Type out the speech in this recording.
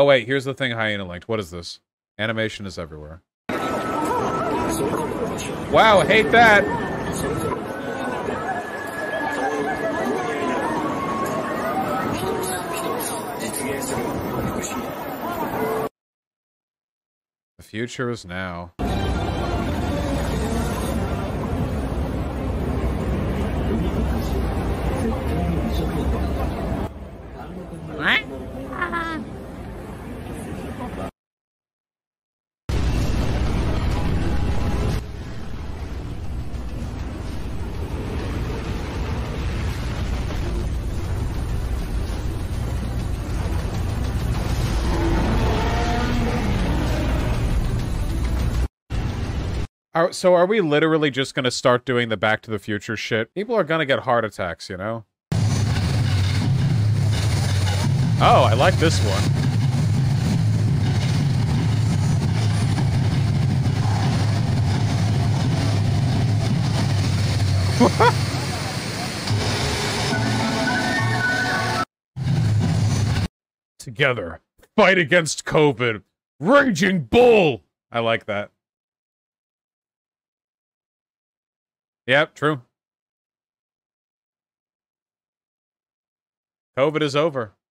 Oh wait, here's the thing Hyena linked. What is this? Animation is everywhere. Wow, hate that. The future is now. What? So are we literally just going to start doing the Back to the Future shit? People are going to get heart attacks, you know? Oh, I like this one. Together, fight against COVID. Raging Bull! I like that. Yep, true. COVID is over.